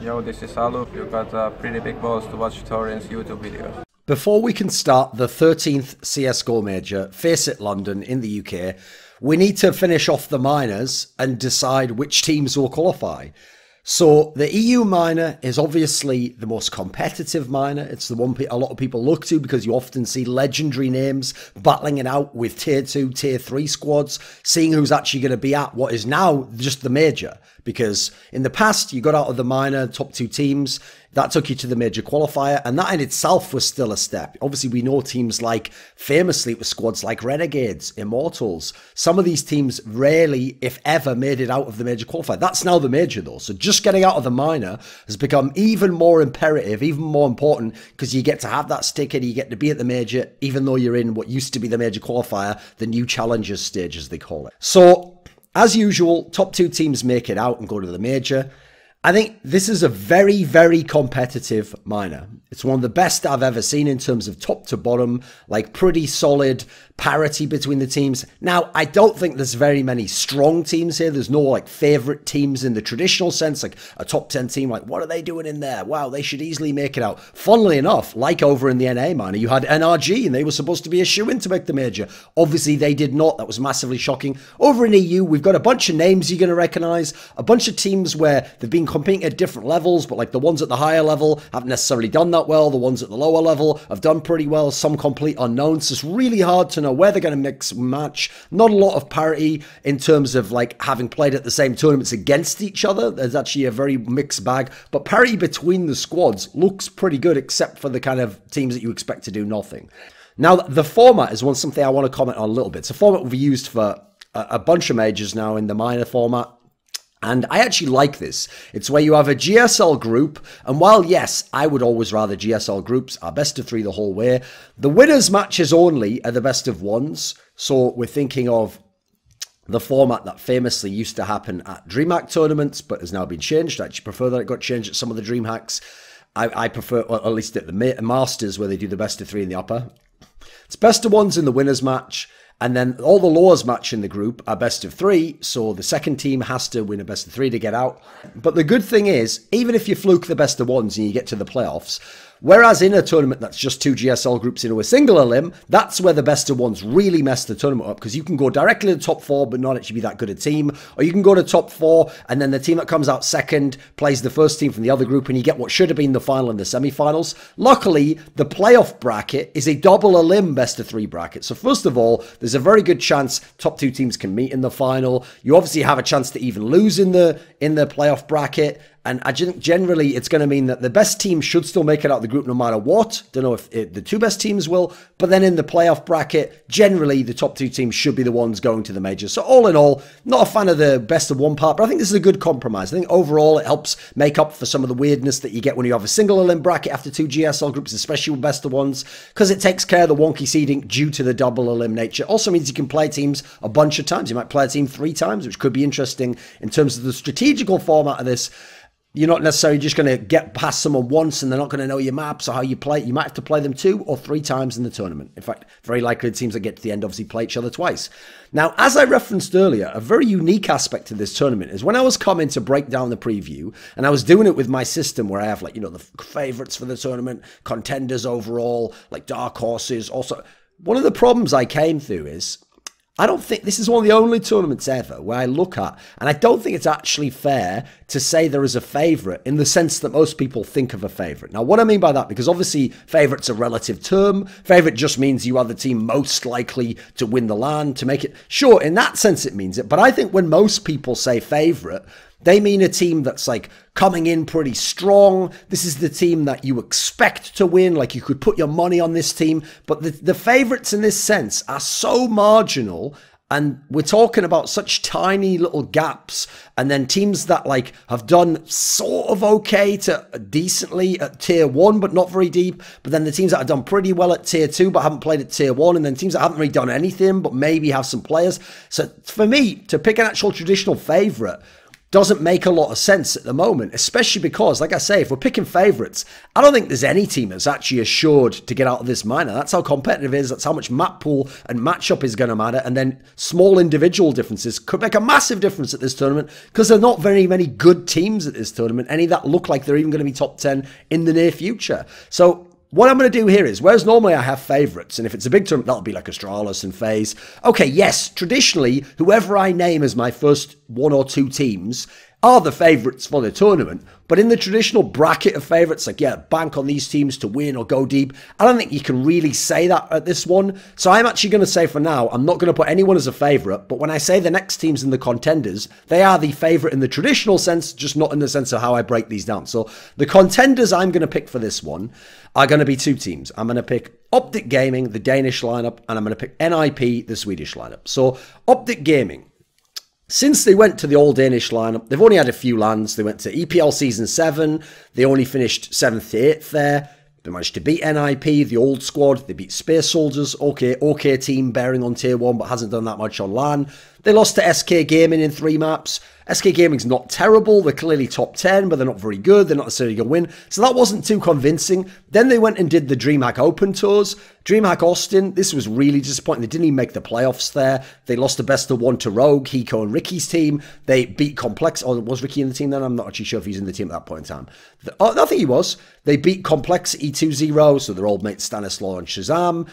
Yo, this is Alup. You've got pretty big balls to watch Torrent's YouTube videos. Before we can start the 13th CSGO Major, Face It London in the UK, we need to finish off the minors and decide which teams will qualify. So the EU minor is obviously the most competitive minor. It's the one a lot of people look to because you often see legendary names battling it out with tier 2, tier 3 squads, seeing who's actually going to be at what is now just the major. Because in the past, you got out of the minor, top 2 teams, that took you to the major qualifier, and that in itself was still a step. Obviously, we know teams like, famously, it was squads like Renegades, Immortals. Some of these teams rarely, if ever, made it out of the major qualifier. That's now the major, though. So just getting out of the minor has become even more imperative, even more important, because you get to have that sticker, and you get to be at the major, even though you're in what used to be the major qualifier, the new challengers stage, as they call it. So, as usual, top 2 teams make it out and go to the major. I think this is a very, very competitive minor. It's one of the best I've ever seen in terms of top to bottom, like pretty solid parity between the teams. Now, I don't think there's very many strong teams here. There's no like favorite teams in the traditional sense, like a top 10 team, like what are they doing in there? Wow, they should easily make it out. Funnily enough, like over in the NA minor, you had NRG and they were supposed to be a shoo-in to make the major. Obviously, they did not. That was massively shocking. Over in EU, we've got a bunch of names you're going to recognize, a bunch of teams where they've been competing at different levels, but like the ones at the higher level haven't necessarily done that well. The ones at the lower level have done pretty well. Some complete unknowns. So it's really hard to know where they're going to mix and match. Not a lot of parity in terms of like having played at the same tournaments against each other. There's actually a very mixed bag, but parity between the squads looks pretty good, except for the kind of teams that you expect to do nothing. Now, the format is one something I want to comment on a little bit. It's a format we've used for a bunch of majors now in the minor format. And I actually like this. It's where you have a GSL group. And while, yes, I would always rather GSL groups are best of 3 the whole way, the winners matches only are the best of 1s. So we're thinking of the format that famously used to happen at DreamHack tournaments, but has now been changed. I actually prefer that it got changed at some of the DreamHacks. I prefer, or at least at the Masters, where they do the best of 3 in the upper. It's best of 1s in the winners match. And then all the lowers match in the group are best of 3, so the second team has to win a best of 3 to get out. But the good thing is, even if you fluke the best of 1s and you get to the playoffs, whereas in a tournament that's just 2 GSL groups into a single elim, that's where the best of 1s really mess the tournament up, because you can go directly to the top 4 but not actually be that good a team, or you can go to top 4 and then the team that comes out second plays the first team from the other group and you get what should have been the final and the semi-finals. Luckily, the playoff bracket is a double elim best of 3 bracket. So first of all, there's a very good chance top 2 teams can meet in the final. You obviously have a chance to even lose in the playoff bracket. And I think generally it's going to mean that the best team should still make it out of the group no matter what. Don't know if the 2 best teams will. But then in the playoff bracket, generally the top 2 teams should be the ones going to the major. So all in all, not a fan of the best of 1 part, but I think this is a good compromise. I think overall it helps make up for some of the weirdness that you get when you have a single elim bracket after 2 GSL groups, especially with best of 1s, because it takes care of the wonky seeding due to the double elim nature. Also means you can play teams a bunch of times. You might play a team 3 times, which could be interesting in terms of the strategical format of this. You're not necessarily just going to get past someone once and they're not going to know your maps or how you play. You might have to play them 2 or 3 times in the tournament. In fact, very likely the teams that get to the end obviously play each other twice. Now, as I referenced earlier, a very unique aspect of this tournament is when I was coming to break down the preview, and I was doing it with my system where I have, like, you know, the favorites for the tournament, contenders overall, like dark horses. Also, one of the problems I came through is I don't think this is one of the only tournaments ever where I look at, and I don't think it's actually fair to say there is a favourite in the sense that most people think of a favourite. Now, what I mean by that, because obviously favourite's a relative term. Favourite just means you are the team most likely to win the LAN, to make it. Sure, in that sense it means it, but I think when most people say favourite, they mean a team that's like coming in pretty strong. This is the team that you expect to win. Like you could put your money on this team. But the favorites in this sense are so marginal. And we're talking about such tiny little gaps. And then teams that like have done sort of okay to decently at tier 1, but not very deep. But then the teams that have done pretty well at tier 2, but haven't played at tier 1. And then teams that haven't really done anything, but maybe have some players. So for me, to pick an actual traditional favorite, doesn't make a lot of sense at the moment, especially because, like I say, if we're picking favourites, I don't think there's any team that's actually assured to get out of this minor. That's how competitive it is. That's how much map pool and matchup is going to matter. And then small individual differences could make a massive difference at this tournament because there are not very many good teams at this tournament, any that look like they're even going to be top 10 in the near future. So what I'm going to do here is, whereas normally I have favourites, and if it's a big tournament, that'll be like Astralis and FaZe. Okay, yes, traditionally, whoever I name as my first one or two teams are the favourites for the tournament. But in the traditional bracket of favourites, like, yeah, bank on these teams to win or go deep, I don't think you can really say that at this one. So I'm actually going to say for now, I'm not going to put anyone as a favourite. But when I say the next teams in the contenders, they are the favourite in the traditional sense, just not in the sense of how I break these down. So the contenders I'm going to pick for this one are going to be two teams. I'm going to pick OpTic Gaming, the Danish lineup, and I'm going to pick NIP, the Swedish lineup. So OpTic Gaming, since they went to the All Danish lineup, they've only had a few lands. They went to EPL Season 7. They only finished 7th to 8th there. They managed to beat NIP, the old squad. They beat Space Soldiers. Okay team bearing on Tier 1, but hasn't done that much on LAN. They lost to SK Gaming in 3 maps. SK Gaming's not terrible. They're clearly top 10, but they're not very good. They're not necessarily going to win. So that wasn't too convincing. Then they went and did the DreamHack Open Tours. DreamHack Austin, this was really disappointing. They didn't even make the playoffs there. They lost the best of 1 to Rogue, Hiko and Ricky's team. They beat Complex. Oh, was Ricky in the team then? I'm not actually sure if he's in the team at that point in time. I think he was. They beat Complexity 2-0, so their old mates Stanislaw and Shazam.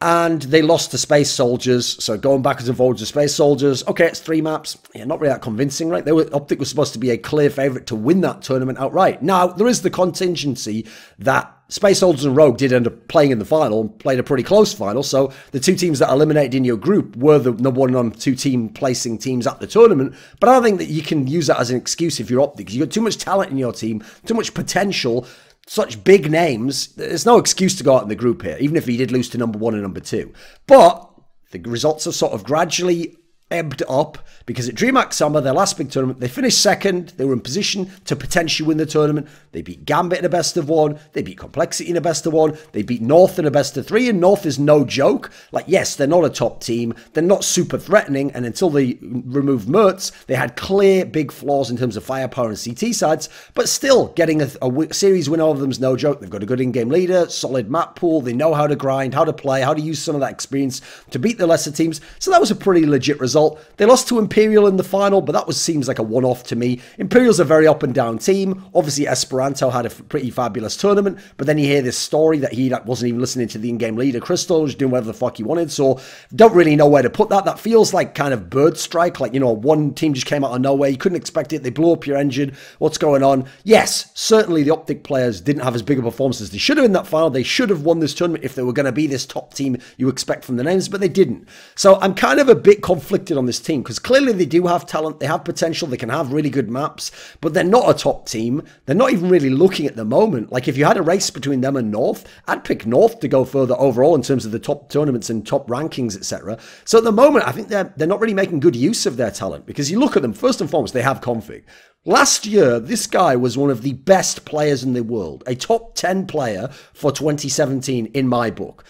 And they lost to Space Soldiers, so going backwards and forwards to Space Soldiers. Okay, it's 3 maps. Yeah, not really that convincing, right? OpTic was supposed to be a clear favourite to win that tournament outright. Now, there is the contingency that Space Soldiers and Rogue did end up playing in the final, and played a pretty close final, so the two teams that eliminated in your group were the number 1 and number 2 team placing teams at the tournament, but I don't think that you can use that as an excuse if you're OpTic, because you've got too much talent in your team, too much potential, such big names. There's no excuse to go out in the group here, even if he did lose to number 1 and number 2. But the results have sort of gradually ebbed up, because at DreamHack Summer, their last big tournament, they finished 2nd. They were in position to potentially win the tournament. They beat Gambit in a best of 1. They beat Complexity in a best of 1. They beat North in a best of 3. And North is no joke. Like, yes, they're not a top team. They're not super threatening. And until they removed Mertz, they had clear big flaws in terms of firepower and CT sides. But still, getting a series win over them is no joke. They've got a good in-game leader, solid map pool. They know how to grind, how to play, how to use some of that experience to beat the lesser teams. So that was a pretty legit result. They lost to Imperial in the final, but that seems like a one-off to me. Imperial's a very up-and-down team. Obviously, Espiranto had a pretty fabulous tournament, but then you hear this story that he wasn't even listening to the in-game leader, Crystal, was doing whatever the fuck he wanted, so don't really know where to put that. That feels like kind of bird strike, like, you know, one team just came out of nowhere, you couldn't expect it, they blew up your engine, what's going on? Yes, certainly the OpTic players didn't have as big a performance as they should have in that final. They should have won this tournament if they were going to be this top team you expect from the names, but they didn't. So I'm kind of a bit conflicted on this team, because clearly they do have talent, they have potential, they can have really good maps, but they're not a top team. They're not even really looking at the moment. Like, if you had a race between them and North, I'd pick North to go further overall in terms of the top tournaments and top rankings, etc. So at the moment, I think they're not really making good use of their talent, because you look at them, first and foremost, they have config. Last year, this guy was one of the best players in the world, a top 10 player for 2017 in my book.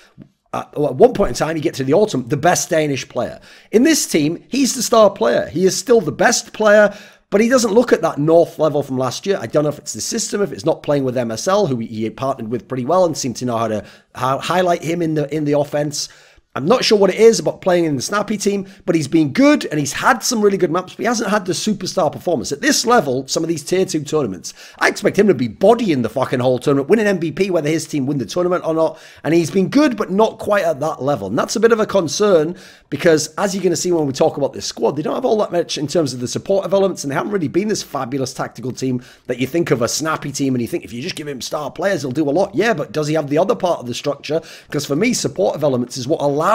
At one point in time, you get to the autumn, the best Danish player. In this team, he's the star player. He is still the best player, but he doesn't look at that North level from last year. I don't know if it's the system, if it's not playing with MSL, who he partnered with pretty well and seemed to know how to highlight him in the offense. I'm not sure what it is about playing in the Snappy team, but he's been good and he's had some really good maps, but he hasn't had the superstar performance. At this level, some of these tier 2 tournaments, I expect him to be bodying the fucking whole tournament, win an MVP, whether his team win the tournament or not. And he's been good, but not quite at that level. And that's a bit of a concern, because as you're going to see when we talk about this squad, they don't have all that much in terms of the supportive elements, and they haven't really been this fabulous tactical team that you think of a Snappy team, and you think if you just give him star players, he'll do a lot. Yeah, but does he have the other part of the structure? Because for me, supportive elements is what allows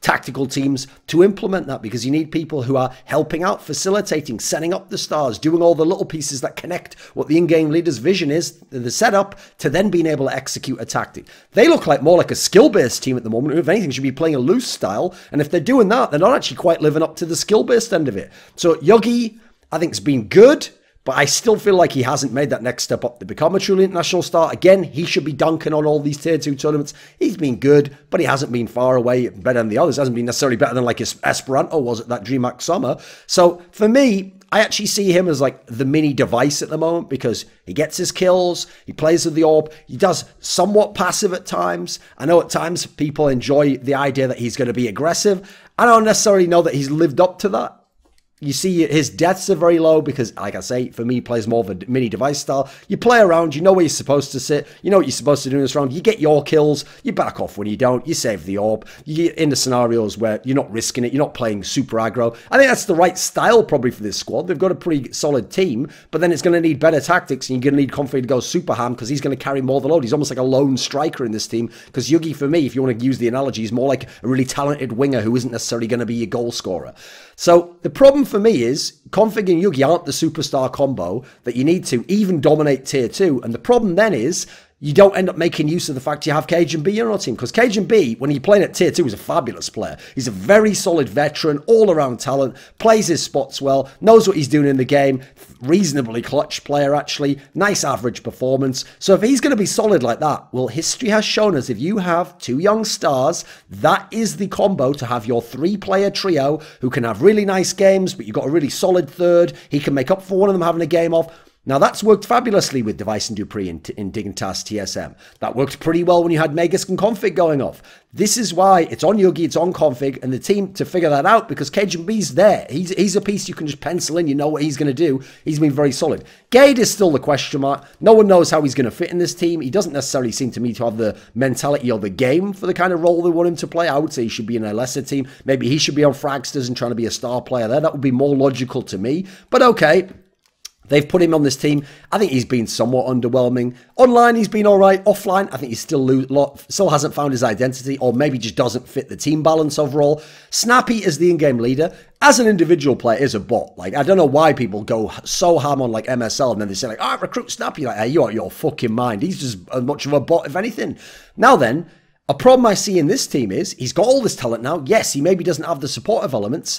tactical teams to implement that, because you need people who are helping out, facilitating, setting up the stars, doing all the little pieces that connect what the in-game leader's vision is, the setup, to then being able to execute a tactic. They look like more like a skill-based team at the moment, who, if anything, should be playing a loose style, and if they're doing that, they're not actually quite living up to the skill-based end of it. So Yogi, I think, has been good, but I still feel like he hasn't made that next step up to become a truly international star. Again, he should be dunking on all these tier 2 tournaments. He's been good, but he hasn't been far away better than the others. Hasn't been necessarily better than like Esperanto was at that DreamHack Summer. So for me, I actually see him as like the mini Device at the moment, because he gets his kills, he plays with the orb, he does somewhat passive at times. I know at times people enjoy the idea that he's going to be aggressive. I don't necessarily know that he's lived up to that. You see his deaths are very low because, like I say, for me, he plays more of a mini Device style. You play around, you know where you're supposed to sit, you know what you're supposed to do in this round, you get your kills, you back off when you don't, you save the orb, you get into scenarios where you're not risking it, you're not playing super aggro. I think that's the right style probably for this squad. They've got a pretty solid team, but then it's going to need better tactics, and you're going to need Config to go super ham because he's going to carry more of the load. He's almost like a lone striker in this team, because Yugi, for me, if you want to use the analogy, is more like a really talented winger who isn't necessarily going to be your goal scorer. So the problem for me is Config and Yugi aren't the superstar combo that you need to even dominate tier 2. And the problem then is you don't end up making use of the fact you have Kjaerbye on your team, because Kjaerbye, when he's playing at tier 2, is a fabulous player. He's a very solid veteran, all-around talent, plays his spots well, knows what he's doing in the game, reasonably clutch player actually, nice average performance. So if he's going to be solid like that, well, history has shown us if you have two young stars, that is the combo to have your three-player trio who can have really nice games, but you've got a really solid third. He can make up for one of them having a game off. Now, that's worked fabulously with Device and Dupree in Dignitas TSM. That worked pretty well when you had Magus and Config going off. This is why it's on Yugi, it's on Config, and the team to figure that out, because Kjaerbye's there. He's a piece you can just pencil in. You know what he's going to do. He's been very solid. Gade is still the question mark. No one knows how he's going to fit in this team. He doesn't necessarily seem to me to have the mentality or the game for the kind of role they want him to play. I would say he should be in a lesser team. Maybe he should be on Fragsters and trying to be a star player there. That would be more logical to me. But okay, they've put him on this team. I think he's been somewhat underwhelming. Online, he's been all right. Offline, I think he still hasn't found his identity, or maybe just doesn't fit the team balance overall. Snappy is the in-game leader. As an individual player, is a bot. Like, I don't know why people go so ham on, like, MSL, and then they say, like, "I recruit Snappy." Like, hey, you are your fucking mind. He's just as much of a bot, if anything. Now then, a problem I see in this team is he's got all this talent now. Yes, he maybe doesn't have the supportive elements,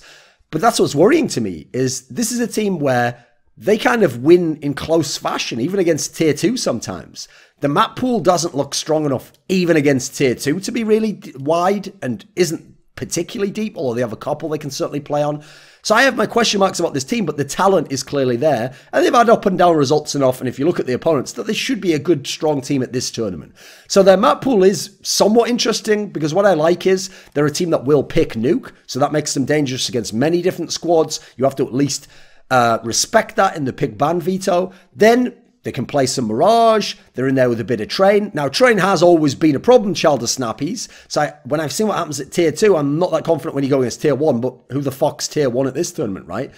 but that's what's worrying to me, is this is a team where they kind of win in close fashion, even against tier 2 sometimes. The map pool doesn't look strong enough even against tier 2 to be really wide, and isn't particularly deep, although they have a couple they can certainly play on. So I have my question marks about this team, but the talent is clearly there, and they've had up and down results enough, and if you look at the opponents, that they should be a good, strong team at this tournament. So their map pool is somewhat interesting, because what I like is they're a team that will pick nuke, so that makes them dangerous against many different squads. You have to at least respect that in the pick ban veto. Then they can play some Mirage. They're in there with a bit of Train. Now, Train has always been a problem child of Snappy's. So when I've seen what happens at tier 2, I'm not that confident when you go against tier 1, but who the fuck's tier 1 at this tournament, right?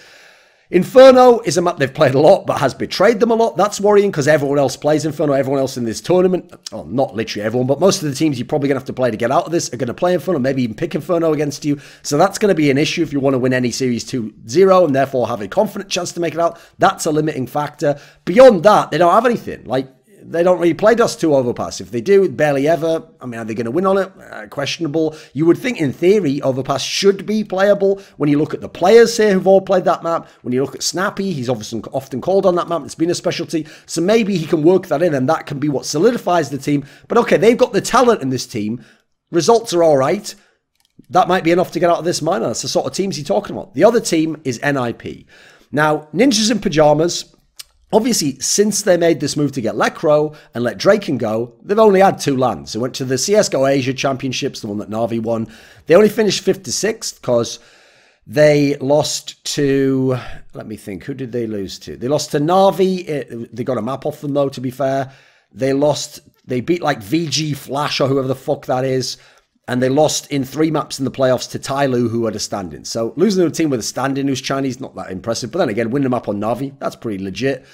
Inferno is a map they've played a lot, but has betrayed them a lot. That's worrying, because everyone else plays Inferno. Everyone else in this tournament, well, not literally everyone, but most of the teams you're probably going to have to play to get out of this are going to play Inferno, maybe even pick Inferno against you. So that's going to be an issue if you want to win any series 2-0 and therefore have a confident chance to make it out. That's a limiting factor. Beyond that, they don't have anything. Like, they don't really play Dust 2 Overpass. If they do, barely ever. I mean, are they going to win on it? Questionable. You would think, in theory, Overpass should be playable. When you look at the players here who've all played that map, when you look at Snappy, he's obviously often called on that map. It's been a specialty. So maybe he can work that in, and that can be what solidifies the team. But okay, they've got the talent in this team. Results are all right. That might be enough to get out of this minor. That's the sort of teams you're talking about. The other team is NIP. Now, Ninjas in Pyjamas, obviously, since they made this move to get Lekr0 and let Draken go, they've only had two lands. They went to the CSGO Asia Championships, the one that Na'Vi won. They only finished 5th to 6th because they lost to, let me think, who did they lose to? They lost to Na'Vi. They got a map off them, though, to be fair. They beat like VG Flash or whoever the fuck that is. And they lost in 3 maps in the playoffs to Tyloo, who had a stand-in. So losing to a team with a stand-in who's Chinese, not that impressive. But then again, winning them up on Na'Vi, that's pretty legit.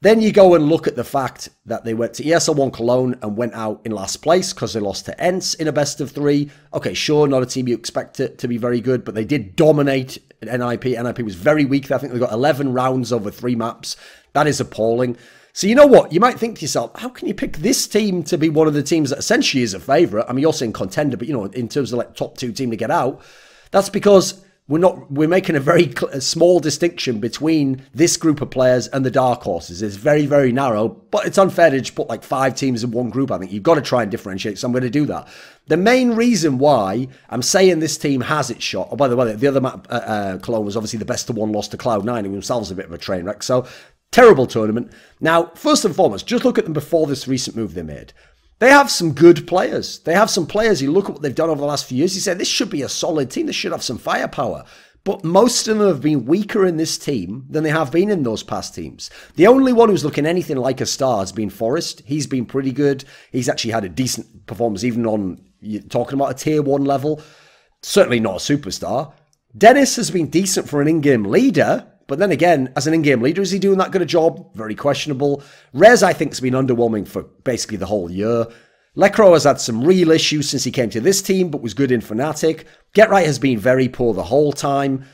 Then you go and look at the fact that they went to ESL One Cologne and went out in last place because they lost to ENCE in a best of 3. Okay, sure, not a team you expect to be very good, but they did dominate NIP. NIP was very weak. I think they got 11 rounds over 3 maps. That is appalling. So you know what? You might think to yourself, how can you pick this team to be one of the teams that essentially is a favourite? I mean, you're saying contender, but, you know, in terms of like top 2 team to get out, that's because we're making a very small distinction between this group of players and the dark horses. It's very, very narrow, but it's unfair to just put like 5 teams in one group. I think you've got to try and differentiate, so I'm going to do that. The main reason why I'm saying this team has its shot, oh, by the way, the other map, Cologne, was obviously the best of 1 loss to Cloud9, and themselves a bit of a train wreck, so terrible tournament. Now, first and foremost, just look at them before this recent move they made. They have some good players. They have some players. You look at what they've done over the last few years. You say, this should be a solid team. This should have some firepower. But most of them have been weaker in this team than they have been in those past teams. The only one who's looking anything like a star has been f0rest. He's been pretty good. He's actually had a decent performance, even on, you're talking about a tier 1 level. Certainly not a superstar. Dennis has been decent for an in-game leader. But then again, as an in-game leader, is he doing that good a job? Very questionable. Rez, I think, has been underwhelming for basically the whole year. Lekr0 has had some real issues since he came to this team, but was good in Fnatic. Get-Right has been very poor the whole time.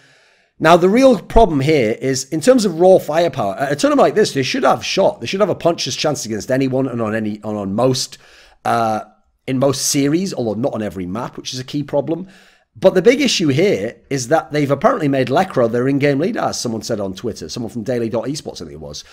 Now, the real problem here is, in terms of raw firepower, at a tournament like this, they should have shot. They should have a puncher's chance against anyone and in most series, although not on every map, which is a key problem. But the big issue here is that they've apparently made Lekr0 their in-game leader, as someone said on Twitter, someone from daily.esports, I think it was.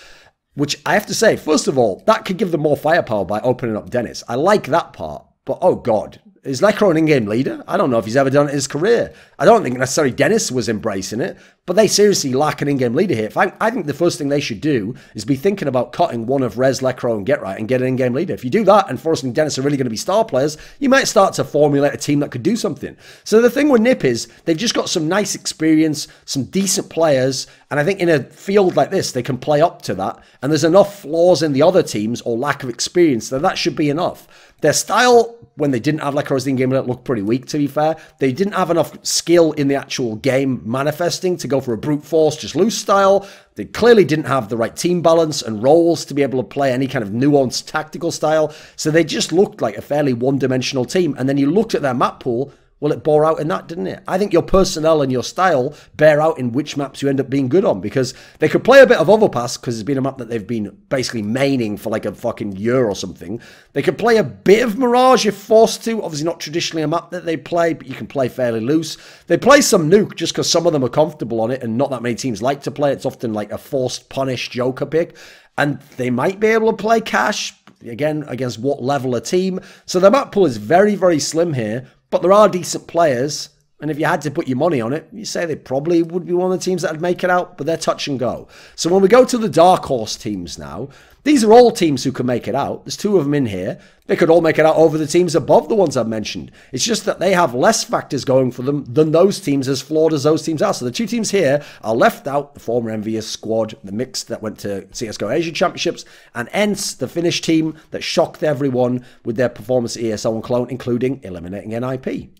Which I have to say, first of all, that could give them more firepower by opening up Dennis. I like that part, but oh God, is Lekr0 an in-game leader? I don't know if he's ever done it in his career. I don't think necessarily Dennis was embracing it, but they seriously lack an in-game leader here. I think the first thing they should do is be thinking about cutting one of Rez, Lekr0 and Get Right and get an in-game leader. If you do that, and f0rest and Dennis are really going to be star players, you might start to formulate a team that could do something. So the thing with Nip is they've just got some nice experience, some decent players, and I think in a field like this, they can play up to that, and there's enough flaws in the other teams or lack of experience that should be enough. Their style, when they didn't have Lekr0's in-game leader, looked pretty weak, to be fair. They didn't have enough skill in the actual game manifesting to go for a brute force, just loose style. They clearly didn't have the right team balance and roles to be able to play any kind of nuanced tactical style. So they just looked like a fairly one-dimensional team. And then you looked at their map pool, well, it bore out in that, didn't it? I think your personnel and your style bear out in which maps you end up being good on, because they could play a bit of Overpass, because it's been a map that they've been basically maining for like a fucking year or something. They could play a bit of Mirage if forced to. Obviously not traditionally a map that they play, but you can play fairly loose. They play some Nuke just because some of them are comfortable on it and not that many teams like to play. It's often like a forced punish Joker pick. And they might be able to play Cash, again, against what level of team. So their map pool is very, very slim here. But there are decent players, and if you had to put your money on it, you say they probably would be one of the teams that would make it out, but they're touch and go. So when we go to the dark horse teams now, these are all teams who can make it out. There's 2 of them in here. They could all make it out over the teams above the ones I've mentioned. It's just that they have less factors going for them than those teams, as flawed as those teams are. So the 2 teams here are Left Out, the former Envious squad, the mix that went to CSGO Asia Championships, and ENCE, the Finnish team that shocked everyone with their performance at ESL One Cologne, including eliminating NIP.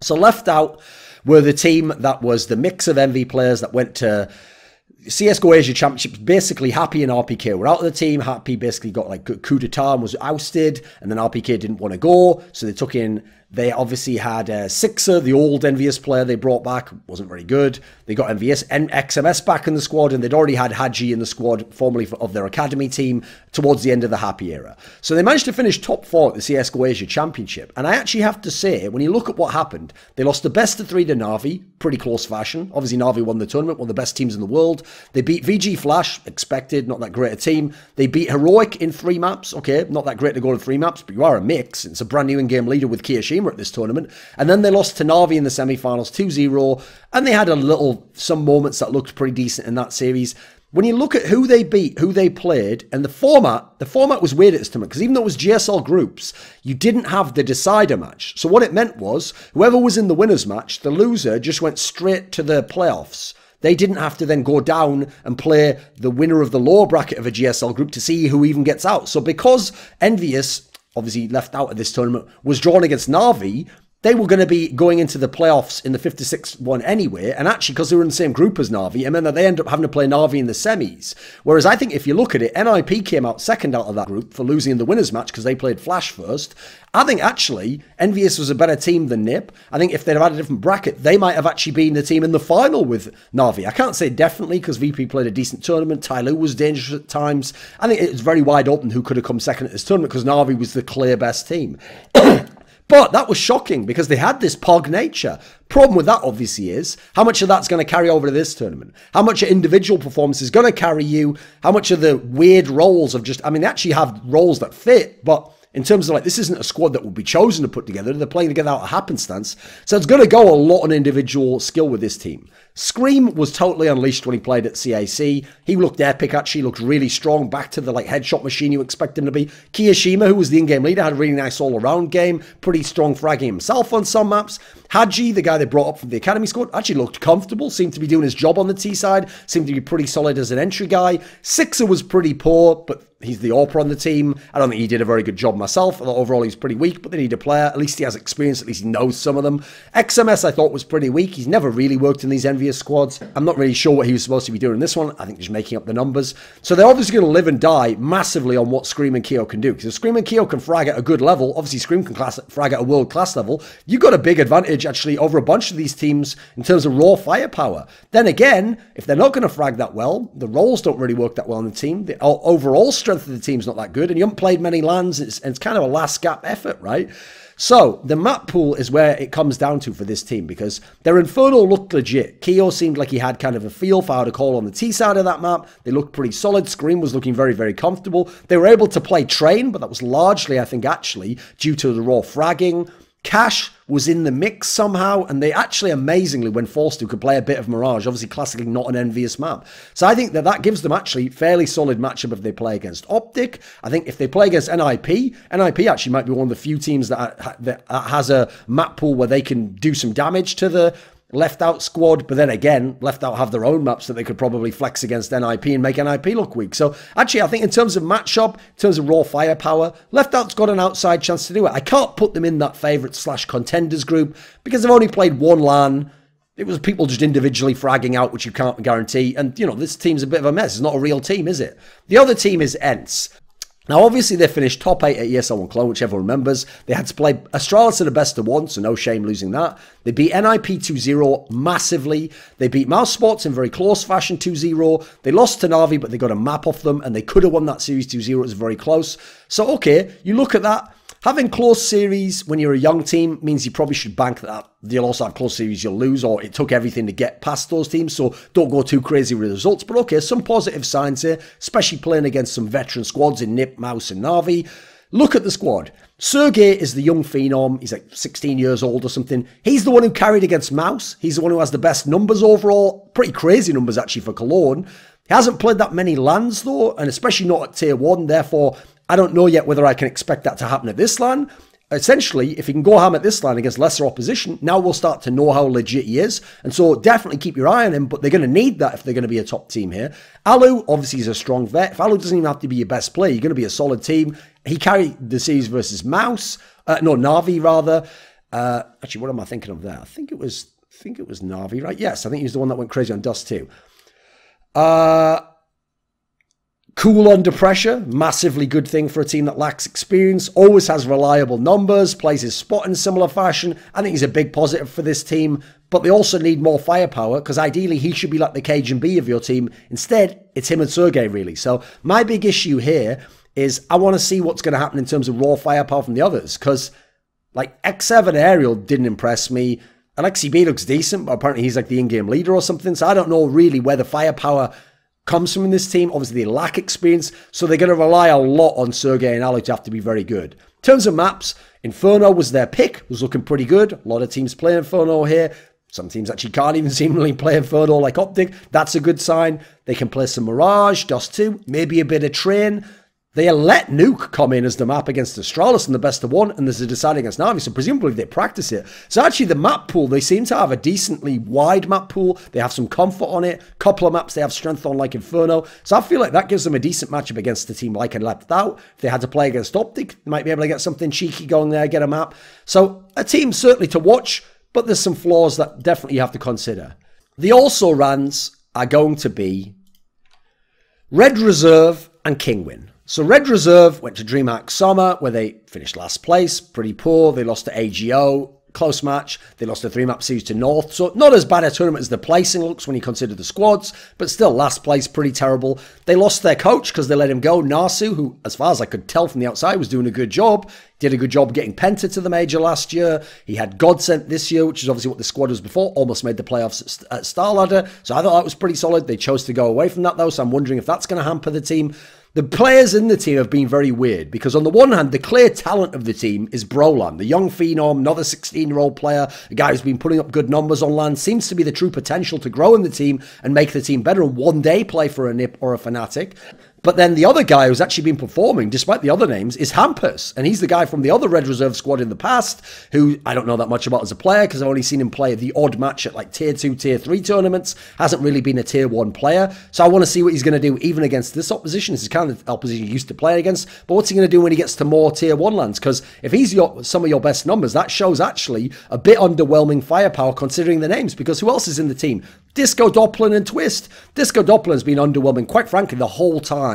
So Left Out were the team that was the mix of Envy players that went to CSGO Asia Championships. Basically, Happy and RPK were out of the team. Happy basically got like coup d'etat and was ousted, and then RPK didn't want to go, so they took in. They obviously had Sixer, the old Envious player they brought back, wasn't very good. They got Envious and XMS back in the squad, and they'd already had Haji in the squad, formerly of their academy team, towards the end of the Happy era. So they managed to finish top 4 at the CSGO Asia Championship. And I actually have to say, when you look at what happened, they lost the best of 3 to Na'Vi, pretty close fashion. Obviously, Na'Vi won the tournament, one of the best teams in the world. They beat VG Flash, expected, not that great a team. They beat Heroic in 3 maps. Okay, not that great to go to 3 maps, but you are a mix. It's a brand new in-game leader with Kjaerbye at this tournament, and then they lost to Na'Vi in the semi-finals 2-0, and they had some moments that looked pretty decent in that series. When you look at who they beat, who they played, and the format was weird at this tournament, because even though it was GSL groups, you didn't have the decider match. So what it meant was, whoever was in the winner's match, the loser just went straight to the playoffs. They didn't have to then go down and play the winner of the lower bracket of a GSL group to see who even gets out. So because Envious, obviously Left Out of this tournament, was drawn against Na'Vi, they were going to be going into the playoffs in the 5-6 one anyway, and actually, because they were in the same group as Na'Vi, and then they end up having to play Na'Vi in the semis. Whereas I think if you look at it, NIP came out second out of that group for losing in the winners match because they played Flash first. I think actually Envious was a better team than Nip. I think if they'd had a different bracket, they might have actually been the team in the final with Na'Vi. I can't say definitely because VP played a decent tournament. Tyloo was dangerous at times. I think it was very wide open who could have come second at this tournament because Na'Vi was the clear best team. But that was shocking because they had this pog nature. Problem with that, obviously, is how much of that's going to carry over to this tournament? How much of individual performance is going to carry you? How much of the weird roles of just... I mean, they actually have roles that fit, but in terms of, like, this isn't a squad that would be chosen to put together. They're playing together out of happenstance. So it's going to go a lot on individual skill with this team. Scream was totally unleashed when he played at CAC. He looked epic, actually. He looked really strong. Back to the, like, headshot machine you expect him to be. Kiyoshima, who was the in-game leader, had a really nice all-around game. Pretty strong fragging himself on some maps. Haji, the guy they brought up from the academy squad, actually looked comfortable. Seemed to be doing his job on the T side. Seemed to be pretty solid as an entry guy. Sixer was pretty poor, but he's the AWPer on the team. I don't think he did a very good job myself. Although overall he's pretty weak, but they need a player. At least he has experience. At least he knows some of them. XMS I thought was pretty weak. He's never really worked in these envious squads. I'm not really sure what he was supposed to be doing in this one. I think just making up the numbers. So they're obviously going to live and die massively on what Scream and Keo can do. Because if Scream and Keo can frag at a good level, obviously Scream can frag at a world-class level. You've got a big advantage actually over a bunch of these teams in terms of raw firepower. Then again, if they're not going to frag that well, the roles don't really work that well on the team. The overall strength of the team's not that good, and you haven't played many lands. It's kind of a last-gap effort, right? So the map pool is where it comes down to for this team, because their Inferno looked legit. Keo seemed like he had kind of a feel for how to call on the T side of that map. They looked pretty solid. Scream was looking very, very comfortable. They were able to play Train, but that was largely, I think, actually due to the raw fragging. Cash was in the mix somehow, and they actually amazingly, when forced to, could play a bit of Mirage, obviously classically not an envious map. So I think that that gives them actually fairly solid matchup if they play against OpTic. I think if they play against NIP, NIP actually might be one of the few teams that has a map pool where they can do some damage to the Left Out squad, but then again, Left Out have their own maps that they could probably flex against NIP and make NIP look weak. So actually, I think in terms of matchup, in terms of raw firepower, Left Out's got an outside chance to do it. I can't put them in that favourites/contenders group because they've only played one LAN. It was people just individually fragging out, which you can't guarantee. And, you know, this team's a bit of a mess. It's not a real team, is it? The other team is ENCE. Now, obviously, they finished top 8 at ESL One Cologne, which everyone remembers. They had to play Astralis at a best-of-1, so no shame losing that. They beat NIP 2-0 massively. They beat MOUZ Sports in very close fashion 2-0. They lost to Na'Vi, but they got a map off them, and they could have won that series 2-0. It was very close. So, okay, you look at that. Having close series when you're a young team means you probably should bank that. You'll also have close series you'll lose, or it took everything to get past those teams, so don't go too crazy with the results. But okay, some positive signs here, especially playing against some veteran squads in NIP, MOUZ, and Na'Vi. Look at the squad. Sergej is the young phenom. He's like 16 years old or something. He's the one who carried against MOUZ. He's the one who has the best numbers overall. Pretty crazy numbers, actually, for Cologne. He hasn't played that many lands, though, and especially not at Tier 1, therefore I don't know yet whether I can expect that to happen at this LAN. Essentially, if he can go ham at this LAN against lesser opposition, now we'll start to know how legit he is. And so definitely keep your eye on him, but they're going to need that if they're going to be a top team here. Alu, obviously, is a strong vet. If Alu doesn't even have to be your best player, you're going to be a solid team. He carried the series versus MOUZ. No, Na'Vi, rather. Actually, what am I thinking of there? I think it was Na'Vi, right? Yes, I think he was the one that went crazy on Dust 2. Cool under pressure, massively good thing for a team that lacks experience, always has reliable numbers, plays his spot in a similar fashion. I think he's a big positive for this team, but they also need more firepower because ideally he should be like the KJB of your team. Instead, it's him and Sergej really. So my big issue here is I want to see what's going to happen in terms of raw firepower from the others because like X7 Aerial didn't impress me. Alexi B looks decent, but apparently he's like the in-game leader or something. So I don't know really where the firepower comes from in this team. Obviously, they lack experience, so they're going to rely a lot on Sergej and Alu to have to be very good. In terms of maps, Inferno was their pick. Was looking pretty good. A lot of teams play Inferno here. Some teams actually can't even seemingly play Inferno like OpTic. That's a good sign. They can play some Mirage, Dust 2, maybe a bit of Train. They let Nuke come in as the map against Astralis in the best-of-1, and there's a deciding against Na'Vi, so presumably they practice it. So actually the map pool, they seem to have a decently wide map pool. They have some comfort on it. Couple of maps they have strength on, like Inferno. So I feel like that gives them a decent matchup against a team like Left Out. If they had to play against OpTic, they might be able to get something cheeky going there, get a map. So a team certainly to watch, but there's some flaws that definitely you have to consider. The also-rans are going to be Red Reserve and Kinguin. So Red Reserve went to DreamHack Summer, where they finished last place, pretty poor. They lost to AGO, close match. They lost a 3-map series to North, so not as bad a tournament as the placing looks when you consider the squads, but still last place, pretty terrible. They lost their coach because they let him go, Narsu, who, as far as I could tell from the outside, was doing a good job. Did a good job getting Penta to the major last year. He had Godsent this year, which is obviously what the squad was before. Almost made the playoffs at Starladder, so I thought that was pretty solid. They chose to go away from that, though, so I'm wondering if that's going to hamper the team. The players in the team have been very weird because on the one hand, the clear talent of the team is Brolan, the young phenom, another 16-year-old player, a guy who's been putting up good numbers on LAN, seems to be the true potential to grow in the team and make the team better and one day play for a NiP or a Fnatic. But then the other guy who's actually been performing, despite the other names, is Hampus. And he's the guy from the other Red Reserve squad in the past, who I don't know that much about as a player because I've only seen him play the odd match at like Tier 2, Tier 3 tournaments. Hasn't really been a Tier 1 player. So I want to see what he's going to do even against this opposition. This is kind of the opposition he used to play against. But what's he going to do when he gets to more Tier 1 lands? Because if he's some of your best numbers, that shows actually a bit underwhelming firepower considering the names. Because who else is in the team? Disco Doppler and Twist. Disco Doppler has been underwhelming, quite frankly, the whole time.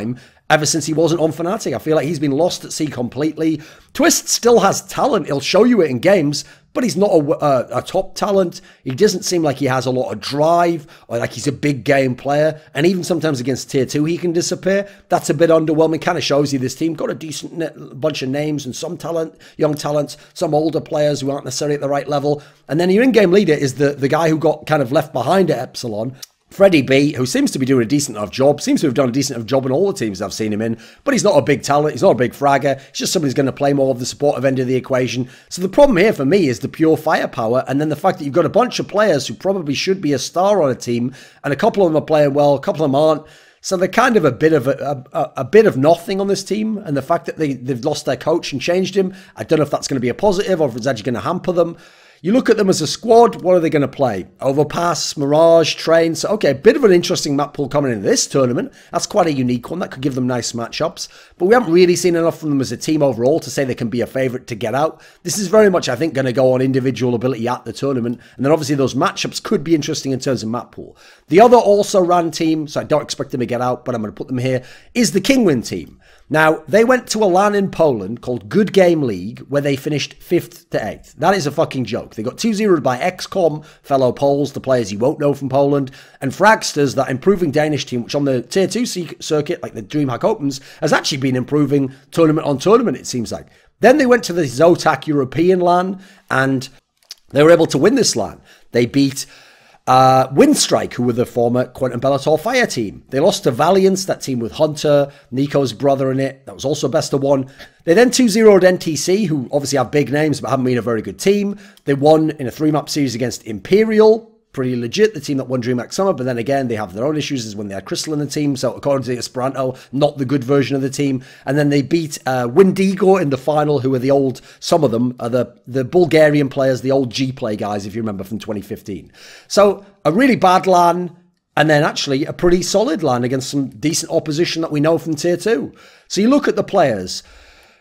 Ever since he wasn't on Fnatic. I feel like he's been lost at sea completely. Twist still has talent. He'll show you it in games, but he's not a top talent. He doesn't seem like he has a lot of drive or like he's a big game player. And even sometimes against Tier 2, he can disappear. That's a bit underwhelming. Kind of shows you this team got a decent bunch of names and some talent, young talents, some older players who aren't necessarily at the right level. And then your in-game leader is the guy who got kind of left behind at Epsilon. Freddie B, who seems to be doing a decent enough job, seems to have done a decent enough job in all the teams I've seen him in, but he's not a big talent, he's not a big fragger, he's just somebody who's going to play more of the supportive end of the equation. So the problem here for me is the pure firepower, and then the fact that you've got a bunch of players who probably should be a star on a team, and a couple of them are playing well, a couple of them aren't. So they're kind of a bit of nothing on this team, and the fact that they've lost their coach and changed him, I don't know if that's going to be a positive or if it's actually going to hamper them. You look at them as a squad, what are they going to play? Overpass, Mirage, Train. So, okay, a bit of an interesting map pool coming in this tournament. That's quite a unique one. That could give them nice matchups. But we haven't really seen enough from them as a team overall to say they can be a favourite to get out. This is very much, I think, going to go on individual ability at the tournament. And then obviously those matchups could be interesting in terms of map pool. The other also-ran team, so I don't expect them to get out, but I'm going to put them here, is the Kinguin team. Now, they went to a LAN in Poland called Good Game League, where they finished 5th to 8th. That is a fucking joke. They got 2-0'd by XCOM, fellow Poles, the players you won't know from Poland, and Fragsters, that improving Danish team, which on the Tier 2 circuit, like the DreamHack Opens, has actually been improving tournament on tournament, it seems like. Then they went to the Zotac European LAN, and they were able to win this LAN. They beat Windstrike, who were the former Quentin Bellator Fire team. They lost to Valiance, that team with Hunter, Nico's brother in it. That was also best of one. They then 2-0'd NTC, who obviously have big names but haven't been a very good team. They won in a 3-map series against Imperial. Pretty legit, the team that won DreamHack Summer, but then again, they have their own issues as when they had Crystal in the team, so according to Espiranto, not the good version of the team. And then they beat Windigo in the final, who are the old, some of them, are the Bulgarian players, the old G-Play guys, if you remember, from 2015. So, a really bad LAN, and then actually a pretty solid LAN against some decent opposition that we know from Tier 2. So you look at the players,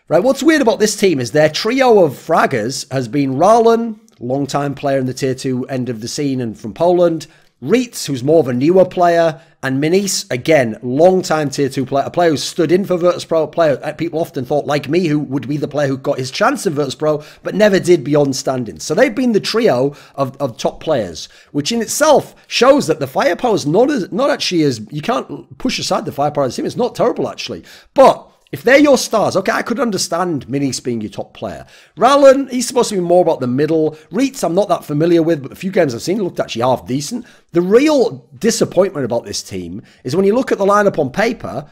right? What's weird about this team is their trio of fraggers has been Roland, long-time player in the Tier 2 end of the scene and from Poland. Reitz, who's more of a newer player. And Minis, again, long-time Tier 2 player. A player who stood in for Virtus.pro. A player people often thought, like me, who would be the player who got his chance in Virtus.pro, but never did beyond standing. So they've been the trio of top players, which in itself shows that the firepower is not actually as... You can't push aside the firepower of the team. It's not terrible, actually. But if they're your stars, okay, I could understand Minis being your top player. Rallin, he's supposed to be more about the middle. Reitz, I'm not that familiar with, but the few games I've seen looked actually half decent. The real disappointment about this team is when you look at the lineup on paper,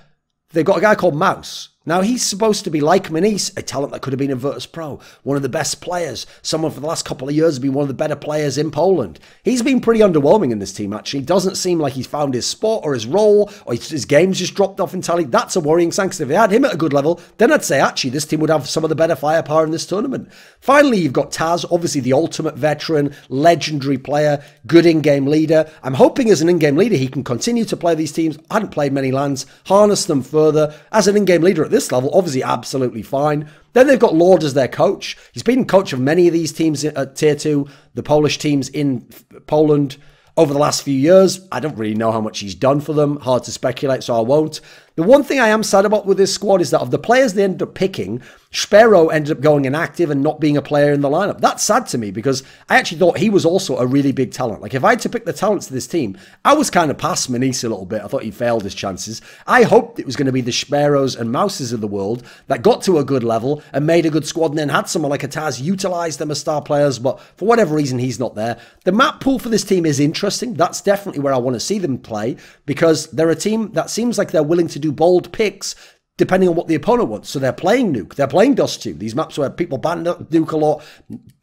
they've got a guy called MOUZ. Now, he's supposed to be, like Minis, a talent that could have been in Virtus.pro, one of the best players. Someone for the last couple of years has been one of the better players in Poland. He's been pretty underwhelming in this team, actually. Doesn't seem like he's found his spot or his role, or his game's just dropped off entirely. That's a worrying sign, because if they had him at a good level, then I'd say, actually, this team would have some of the better firepower in this tournament. Finally, you've got Taz, obviously the ultimate veteran, legendary player, good in-game leader. I'm hoping as an in-game leader, he can continue to play these teams. I hadn't played many lands, harness them further. As an in-game leader at this level, obviously absolutely fine. Then they've got Lord as their coach. He's been coach of many of these teams at Tier 2, the Polish teams in Poland over the last few years. I don't really know how much he's done for them. Hard to speculate, so I won't. The one thing I am sad about with this squad is that of the players they end up picking, Sparrow ended up going inactive and not being a player in the lineup. That's sad to me because I actually thought he was also a really big talent. Like, if I had to pick the talents of this team, I was kind of past Manise a little bit. I thought he failed his chances. I hoped it was going to be the Sparrows and Mouses of the world that got to a good level and made a good squad and then had someone like a Taz utilize them as star players, but for whatever reason, he's not there. The map pool for this team is interesting. That's definitely where I want to see them play because they're a team that seems like they're willing to do bold picks depending on what the opponent wants. So they're playing Nuke, they're playing Dust 2. These maps where people ban Nuke a lot,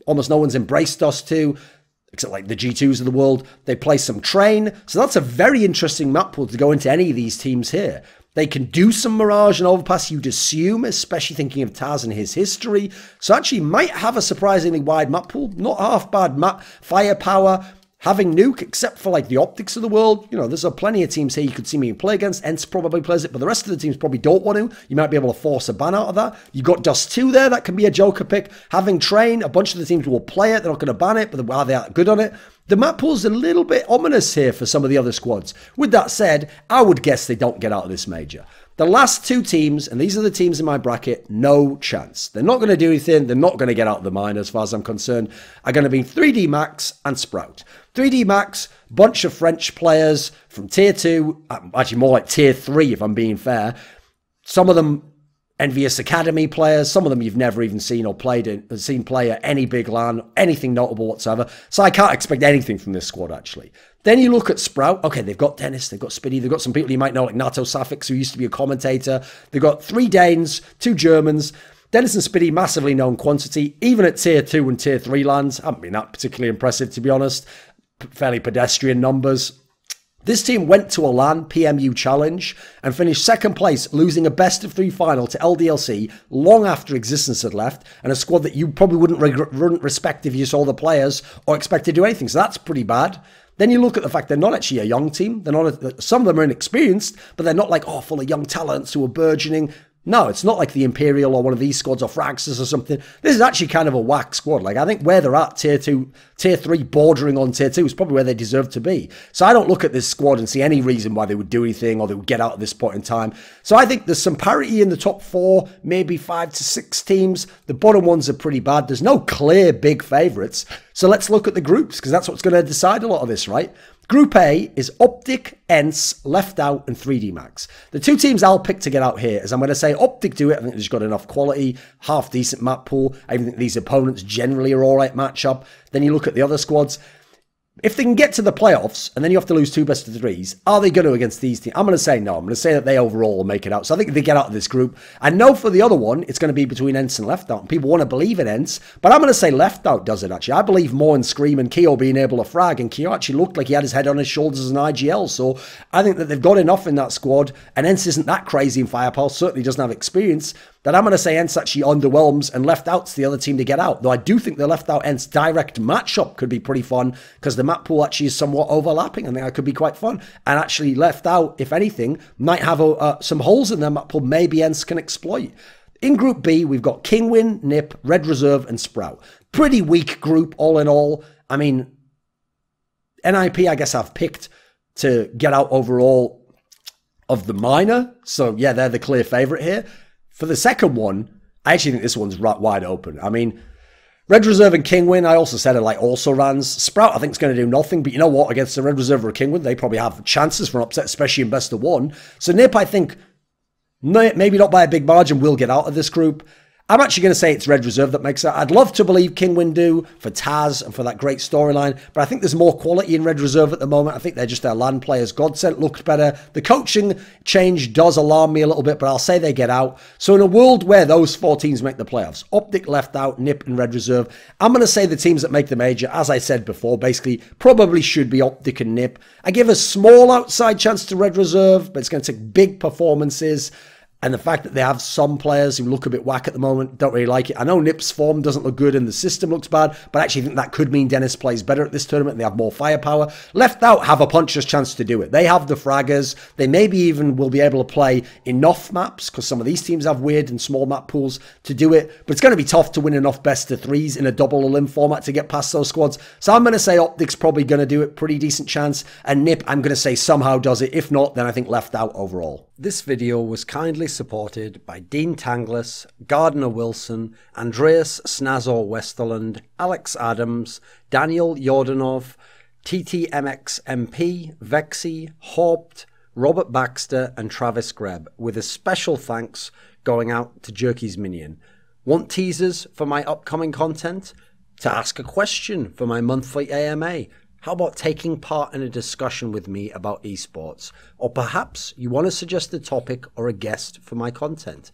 almost no one's embraced Dust 2, except like the G2s of the world. They play some Train. So that's a very interesting map pool to go into any of these teams here. They can do some Mirage and Overpass, you'd assume, especially thinking of Taz and his history. So actually might have a surprisingly wide map pool. Not half bad map firepower. Having Nuke, except for like the Optics of the world, you know, there's plenty of teams here you could see me play against. ENCE probably plays it, but the rest of the teams probably don't want to. You might be able to force a ban out of that. You've got Dust 2 there, that can be a joker pick. Having Train, a bunch of the teams will play it. They're not going to ban it, but are they that good on it? The map pool's a little bit ominous here for some of the other squads. With that said, I would guess they don't get out of this major. The last two teams, and these are the teams in my bracket, no chance. They're not going to do anything. They're not going to get out of the minor, as far as I'm concerned, are going to be 3D Max and Sprout. 3D Max, bunch of French players from Tier 2, actually more like Tier 3 if I'm being fair. Some of them Envious Academy players, some of them you've never even seen or played in, seen play at any big LAN, anything notable whatsoever. So I can't expect anything from this squad, actually. Then you look at Sprout. Okay, they've got Dennis, they've got Spiddy, they've got some people you might know, like Nato Safix, who used to be a commentator. They've got 3 Danes, 2 Germans. Dennis and Spiddy, massively known quantity, even at Tier 2 and Tier 3 lands. Haven't been that particularly impressive, to be honest. Fairly pedestrian numbers. This team went to a LAN PMU challenge and finished second place, losing a best-of-3 final to LDLC long after Existence had left, and a squad that you probably wouldn't respect if you saw the players or expect to do anything. So that's pretty bad. Then you look at the fact they're not actually a young team. They're not. Some of them are inexperienced, but they're not like, oh, full of young talents who are burgeoning. No, it's not like the Imperial or one of these squads or Fragsters or something. This is actually kind of a whack squad. Like, I think where they're at, Tier 2, Tier 3, bordering on Tier 2 is probably where they deserve to be. So I don't look at this squad and see any reason why they would do anything or they would get out at this point in time. So I think there's some parity in the top 4, maybe 5 to 6 teams. The bottom ones are pretty bad. There's no clear big favourites. So let's look at the groups because that's what's going to decide a lot of this, right? Group A is OpTic, ENCE, Left Out, and 3D Max. The two teams I'll pick to get out here is I'm going to say OpTic do it. I think they've just got enough quality, half-decent map pool. I think these opponents generally are all right matchup. Then you look at the other squads. If they can get to the playoffs, and then you have to lose 2 best-of-3s, are they going to against these teams? I'm going to say no. I'm going to say that they overall make it out. So I think they get out of this group. I know for the other one, it's going to be between ENCE and Left Out. And people want to believe in ENCE, but I'm going to say Left Out does it, actually. I believe more in Scream and Keo being able to frag, and Keo actually looked like he had his head on his shoulders as an IGL. So I think that they've got enough in that squad, and ENCE isn't that crazy in firepower, certainly doesn't have experience, that I'm going to say ENCE actually underwhelms and Left Out's the other team to get out. Though I do think the Left Out ENCE direct matchup could be pretty fun because the map pool actually is somewhat overlapping. I think that could be quite fun. And actually Left Out, if anything, might have some holes in their map pool maybe ENCE can exploit. In Group B, we've got Kinguin, Nip, Red Reserve, and Sprout. Pretty weak group all in all. I mean, NIP I guess I've picked to get out overall of the minor. So yeah, they're the clear favourite here. For the second one, I actually think this one's wide open. I mean, Red Reserve and Kinguin, I also said, are like also rans. Sprout, I think, is going to do nothing. But you know what? Against the Red Reserve or Kinguin, they probably have chances for an upset, especially in best of one. So Nip, I think, maybe not by a big margin, will get out of this group. I'm actually going to say it's Red Reserve that makes it. I'd love to believe Kinguin do for Taz and for that great storyline, but I think there's more quality in Red Reserve at the moment. I think they're just their land players. Godsent looked better. The coaching change does alarm me a little bit, but I'll say they get out. So in a world where those 4 teams make the playoffs, OpTic, Left Out, Nip, and Red Reserve, I'm going to say the teams that make the major, as I said before, basically probably should be OpTic and Nip. I give a small outside chance to Red Reserve, but it's going to take big performances. And the fact that they have some players who look a bit whack at the moment, don't really like it. I know Nip's form doesn't look good and the system looks bad, but I actually think that could mean Dennis plays better at this tournament and they have more firepower. Left Out have a puncher's chance to do it. They have the fraggers. They maybe even will be able to play enough maps because some of these teams have weird and small map pools to do it. But it's going to be tough to win enough best-of-3s in a double-elim format to get past those squads. So I'm going to say OpTic's probably going to do it. Pretty decent chance. And Nip, I'm going to say somehow does it. If not, then I think Left Out overall. This video was kindly supported by Dean Tanglis, Gardner Wilson, Andreas Snazor Westerland, Alex Adams, Daniel Yordanov, TTMXMP, Vexy, Haupt, Robert Baxter and Travis Greb, with a special thanks going out to Jerky's Minion. Want teasers for my upcoming content? To ask a question for my monthly AMA? How about taking part in a discussion with me about esports? Or perhaps you want to suggest a topic or a guest for my content?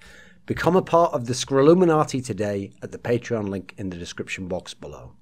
Become a part of the Screlluminati today at the Patreon link in the description box below.